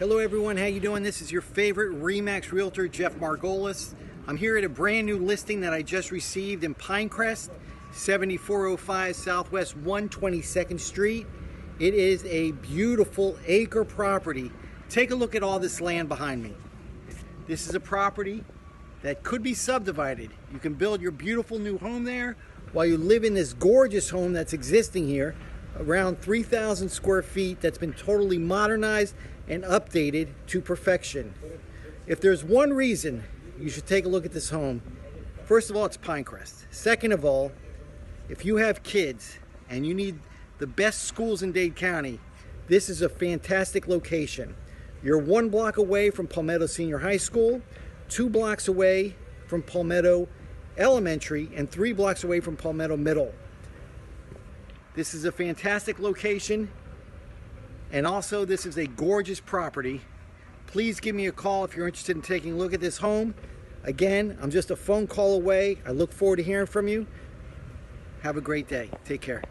Hello everyone, how you doing? This is your favorite Remax Realtor, Jeff Margolis. I'm here at a brand new listing that I just received in Pinecrest, 7405 Southwest 122nd Street. It is a beautiful acre property. Take a look at all this land behind me. This is a property that could be subdivided. You can build your beautiful new home there while you live in this gorgeous home that's existing here, around 3,000 square feet that's been totally modernized and updated to perfection. If there's one reason you should take a look at this home, first of all, it's Pinecrest. Second of all, if you have kids and you need the best schools in Dade County, this is a fantastic location. You're one block away from Palmetto Senior High School, two blocks away from Palmetto Elementary, and three blocks away from Palmetto Middle. This is a fantastic location, and also this is a gorgeous property. Please give me a call if you're interested in taking a look at this home. Again, I'm just a phone call away. I look forward to hearing from you. Have a great day. Take care.